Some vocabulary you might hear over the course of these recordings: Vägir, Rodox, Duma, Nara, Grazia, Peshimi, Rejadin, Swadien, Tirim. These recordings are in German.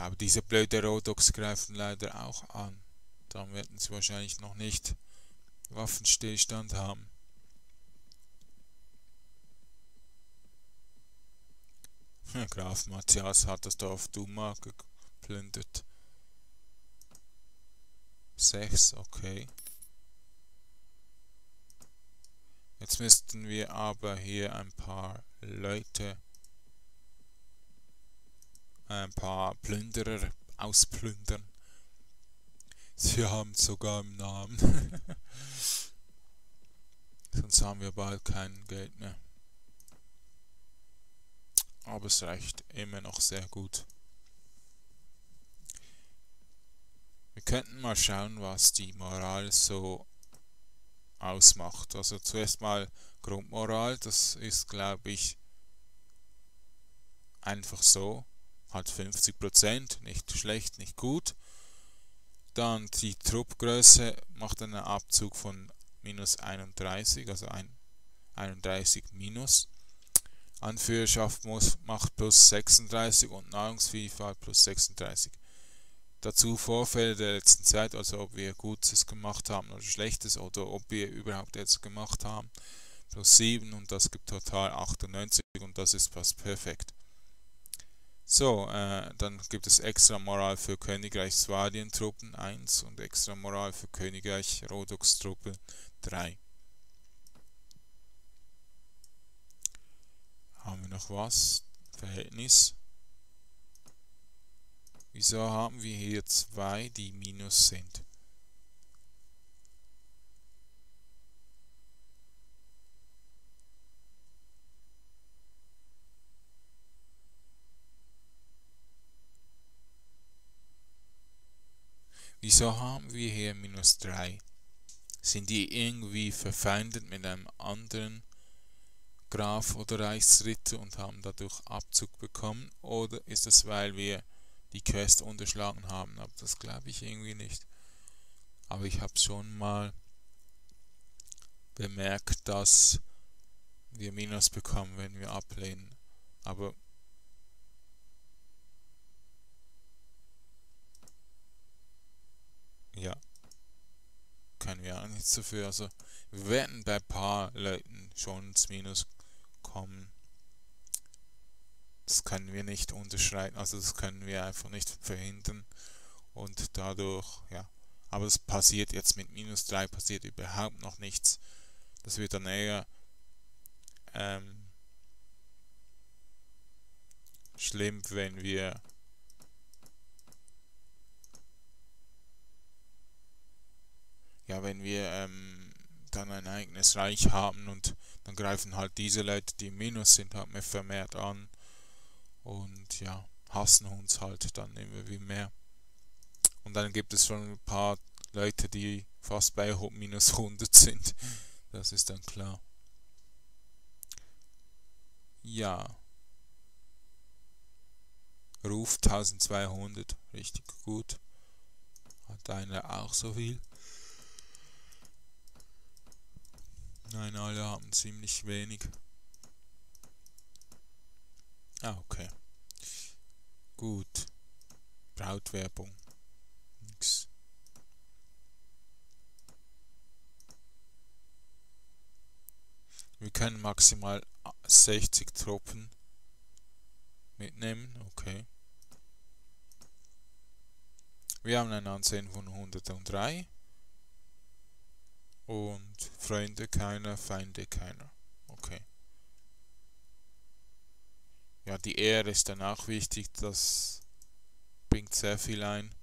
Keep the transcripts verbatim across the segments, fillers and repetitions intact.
Ja, aber diese blöde Rodox greifen leider auch an. Dann werden sie wahrscheinlich noch nicht Waffenstillstand haben. Graf Matthias hat das Dorf Duma geplündert. sechs, okay. Jetzt müssten wir aber hier ein paar Leute, ein paar Plünderer ausplündern. Sie haben sogar einen Namen. Sonst haben wir bald kein Geld mehr. Aber es reicht immer noch sehr gut. Wir könnten mal schauen, was die Moral so ausmacht. Also zuerst mal Grundmoral, das ist, glaube ich, einfach so. Hat fünfzig Prozent, nicht schlecht, nicht gut. Dann die Truppgröße macht einen Abzug von minus einunddreißig, also ein, einunddreißig minus. Anführerschaft muss, macht plus sechsunddreißig und Nahrungsvielfalt plus sechsunddreißig. Dazu Vorfälle der letzten Zeit, also ob wir Gutes gemacht haben oder Schlechtes oder ob wir überhaupt etwas gemacht haben, plus sieben und das gibt total achtundneunzig und das ist fast perfekt. So, äh, dann gibt es extra Moral für Königreich Swadien Truppen eins und extra Moral für Königreich Rodox Truppen drei. Haben wir noch was? Verhältnis. Wieso haben wir hier zwei, die minus sind? Wieso haben wir hier minus drei? Sind die irgendwie verfeindet mit einem anderen Graf oder Reichsritter und haben dadurch Abzug bekommen, oder ist es, weil wir die Quest unterschlagen haben? Aber das glaube ich irgendwie nicht. Aber ich habe schon mal bemerkt, dass wir Minus bekommen, wenn wir ablehnen. Aber ja, können wir auch nichts dafür. Also wir werden bei ein paar Leuten schon ins Minus kommen. Das können wir nicht unterschreiten, also das können wir einfach nicht verhindern und dadurch, ja, aber es passiert jetzt mit minus drei, passiert überhaupt noch nichts. Das wird dann eher ähm, schlimm, wenn wir ja, wenn wir ähm, dann ein eigenes Reich haben und dann greifen halt diese Leute, die im Minus sind, halt mehr vermehrt an. Und ja, hassen uns halt dann immer wie mehr. Und dann gibt es schon ein paar Leute, die fast bei minus hundert sind. Das ist dann klar. Ja. Ruf zwölfhundert, richtig gut. Hat einer auch so viel? Nein, alle haben ziemlich wenig. Ah, okay. Gut. Brautwerbung. Nix. Wir können maximal sechzig Truppen mitnehmen. Okay. Wir haben ein Ansehen von hundertdrei. Und Freunde keiner, Feinde keiner. Okay. Ja, die Ehre ist dann auch wichtig, das bringt sehr viel ein.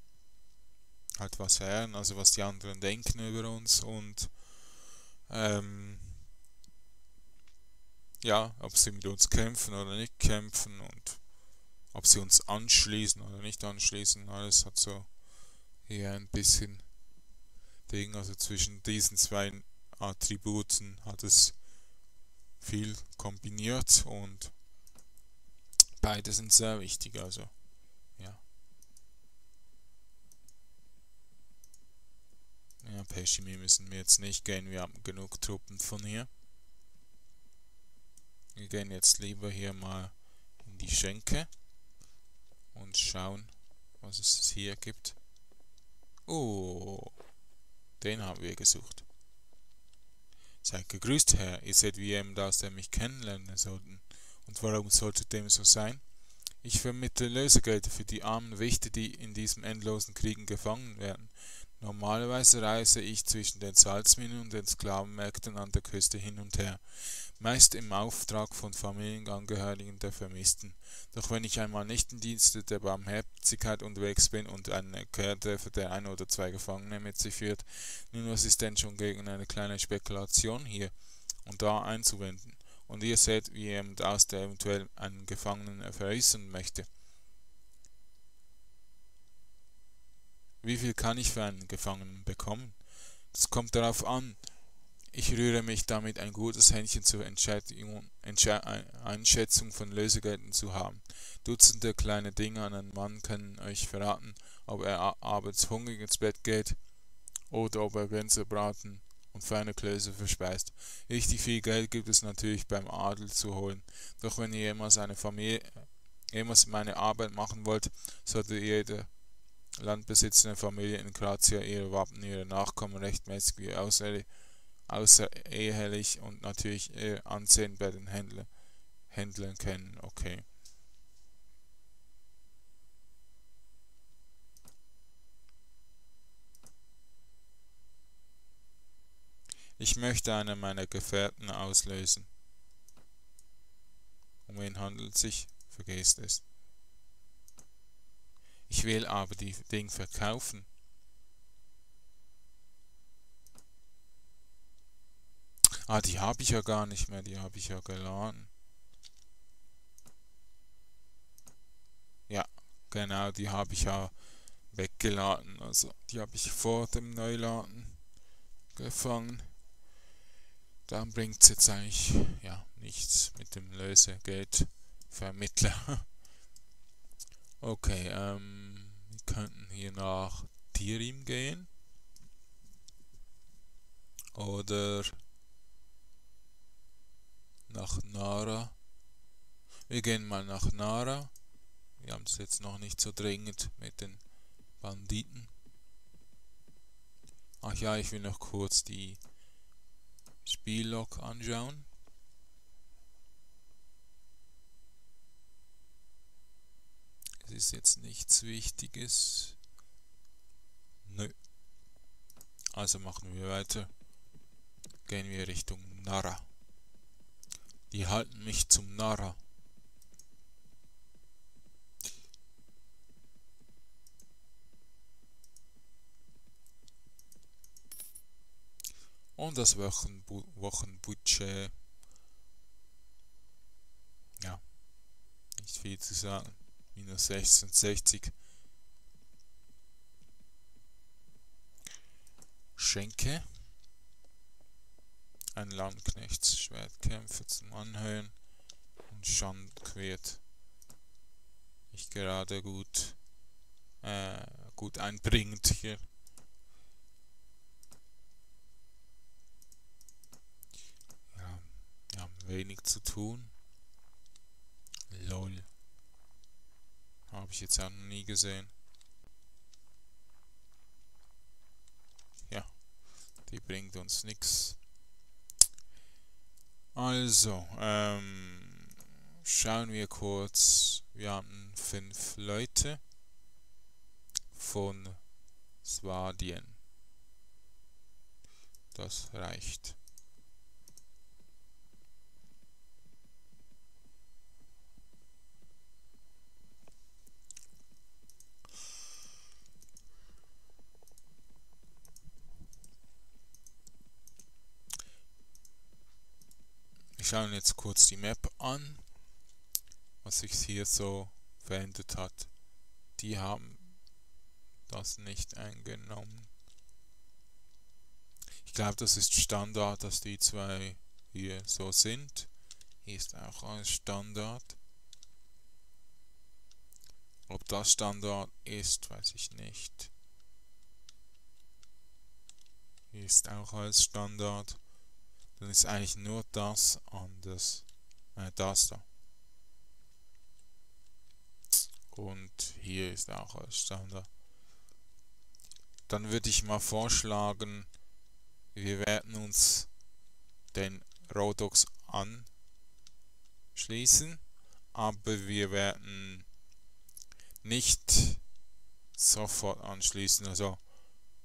Halt was her, also was die anderen denken über uns und ähm, ja, ob sie mit uns kämpfen oder nicht kämpfen und ob sie uns anschließen oder nicht anschließen, alles hat so hier ein bisschen Ding, also zwischen diesen zwei Attributen hat es viel kombiniert und beide sind sehr wichtig, also, ja. Ja, Peshimi müssen wir jetzt nicht gehen, wir haben genug Truppen von hier. Wir gehen jetzt lieber hier mal in die Schenke und schauen, was es hier gibt. Oh, den haben wir gesucht. Seid gegrüßt, Herr. Ihr seid wie jemand, aus der mich kennenlernen sollten. Und warum sollte dem so sein? Ich vermittle Lösegelder für die armen Wichte, die in diesem endlosen Kriegen gefangen werden. Normalerweise reise ich zwischen den Salzminen und den Sklavenmärkten an der Küste hin und her, meist im Auftrag von Familienangehörigen der Vermissten. Doch wenn ich einmal nicht im Dienste der Barmherzigkeit unterwegs bin und einen Erklärtreffer, der ein oder zwei Gefangene mit sich führt, nun was ist denn schon gegen eine kleine Spekulation hier und da einzuwenden? Und ihr seht, wie jemand aus, der eventuell einen Gefangenen veräußern möchte. Wie viel kann ich für einen Gefangenen bekommen? Es kommt darauf an. Ich rühre mich damit, ein gutes Händchen zur Einschätzung von Lösegeldern zu haben. Dutzende kleine Dinge an einen Mann können euch verraten, ob er abends hungrig ins Bett geht oder ob er Gänsebraten und feine Klöße verspeist. Richtig viel Geld gibt es natürlich beim Adel zu holen. Doch wenn ihr jemals eine Familie, jemals meine Arbeit machen wollt, sollte jeder landbesitzende Familie in Grazia ihre Wappen, ihre Nachkommen rechtmäßig wie außer, außerehelich und natürlich ihr Ansehen bei den Händler, Händlern kennen. Okay. Ich möchte einen meiner Gefährten auslösen. Um wen handelt es sich? Vergesst es. Ich will aber die Dinge verkaufen. Ah, die habe ich ja gar nicht mehr. Die habe ich ja geladen. Ja, genau, die habe ich ja weggeladen. Also, die habe ich vor dem Neuladen gefangen. Dann bringt es jetzt eigentlich ja nichts mit dem Lösegeldvermittler. Okay, ähm, wir könnten hier nach Tirim gehen. Oder nach Nara. Wir gehen mal nach Nara. Wir haben es jetzt noch nicht so dringend mit den Banditen. Ach ja, ich will noch kurz die Spiellog anschauen. Es ist jetzt nichts Wichtiges. Nö. Also machen wir weiter. Gehen wir Richtung Nara. Die halten mich zum Nara. Und das Wochenbu Wochenbudget. Ja. Nicht viel zu sagen. Minus sechsundsechzig. Schenke. Ein Landknechts Schwertkämpfe zum Anhöhen. Und Schandquirt. Nicht gerade gut, äh, gut einbringend hier. Ja, wir haben wenig zu tun. Lol. Habe ich jetzt auch noch nie gesehen. Ja, die bringt uns nichts. Also, ähm, schauen wir kurz. Wir haben fünf Leute von Swadien. Das reicht. Wir schauen jetzt kurz die Map an, was sich hier so verändert hat. Die haben das nicht eingenommen. Ich glaube, das ist Standard, dass die zwei hier so sind. Hier ist auch ein Standard. Ob das Standard ist, weiß ich nicht. Hier ist auch als Standard. Dann ist eigentlich nur das anders. Äh, das da. Und hier ist auch alles. Dann würde ich mal vorschlagen, wir werden uns den Rodox anschließen, aber wir werden nicht sofort anschließen. Also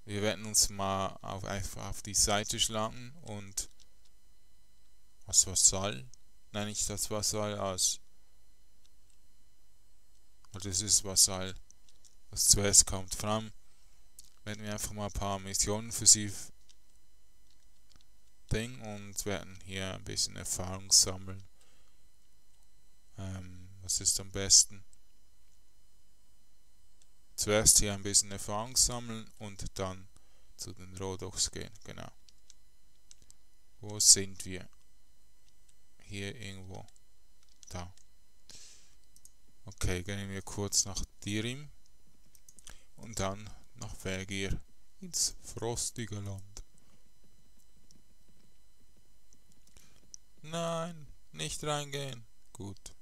wir werden uns mal auf, einfach auf die Seite schlagen und als Vasall, nein, nicht als Vasall, als das ist Vasall, was zuerst kommt. Vor allem werden wir einfach mal ein paar Missionen für sie Ding und werden hier ein bisschen Erfahrung sammeln. Ähm, was ist am besten? Zuerst hier ein bisschen Erfahrung sammeln und dann zu den Rodox gehen, genau. Wo sind wir? Hier irgendwo. Da. Okay, gehen wir kurz nach Tirim und dann nach Vägir ins frostige Land. Nein, nicht reingehen. Gut.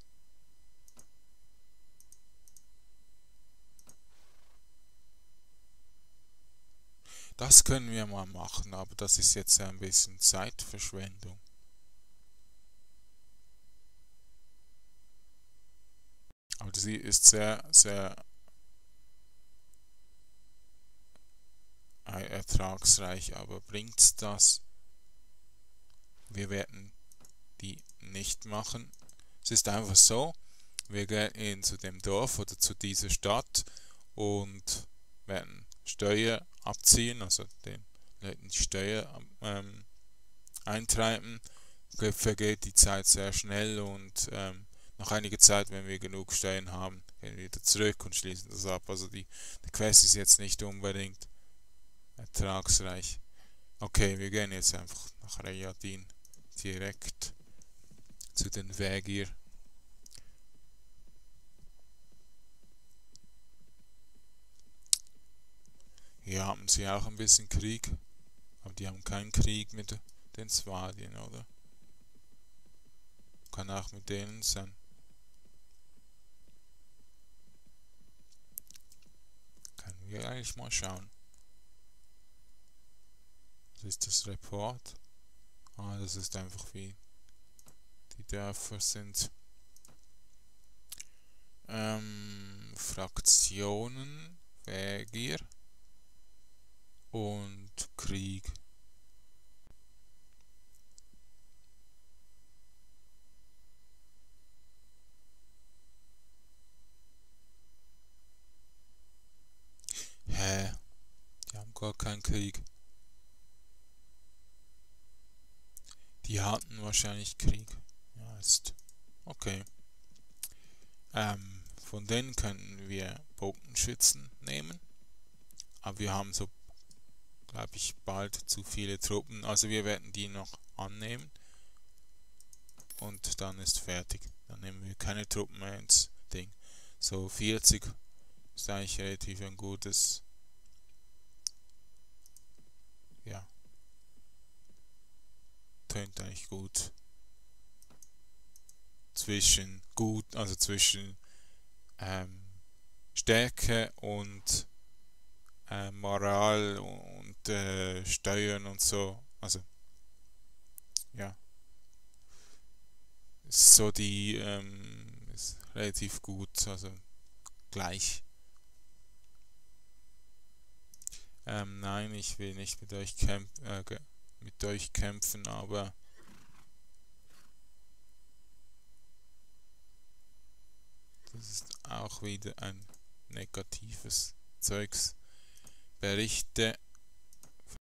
Das können wir mal machen, aber das ist jetzt ein bisschen Zeitverschwendung. Aber sie ist sehr, sehr ertragsreich, aber bringt's das? Wir werden die nicht machen. Es ist einfach so, wir gehen zu dem Dorf oder zu dieser Stadt und werden Steuer abziehen, also den Leuten Steuer ähm, eintreiben. Vergeht die Zeit sehr schnell und ähm, nach einiger Zeit, wenn wir genug Steuern haben, gehen wir wieder zurück und schließen das ab. Also die, die Quest ist jetzt nicht unbedingt ertragsreich. Okay, wir gehen jetzt einfach nach Rejadin direkt zu den Vägir. Hier haben sie auch ein bisschen Krieg, aber die haben keinen Krieg mit den Swadien, oder? Kann auch mit denen sein. Können wir eigentlich mal schauen. Was ist das Report? Ah, das ist einfach wie die Dörfer sind. Ähm, Fraktionen, Vägir. Und Krieg. Hä? Die haben gar keinen Krieg. Die hatten wahrscheinlich Krieg. Ja, ist okay. Ähm, von denen könnten wir Bogenschützen nehmen. Aber wir haben so, glaube ich, bald zu viele Truppen, also wir werden die noch annehmen und dann ist fertig, dann nehmen wir keine Truppen mehr ins Ding. So vierzig ist eigentlich relativ ein gutes, ja, tönt eigentlich gut, zwischen gut, also zwischen ähm, Stärke und Äh, Moral und äh, Steuern und so, also ja, ist so die ähm, ist relativ gut, also gleich. Ähm, nein, ich will nicht mit euch kämpfen, äh, mit euch kämpfen, aber das ist auch wieder ein negatives Zeugs. Berichte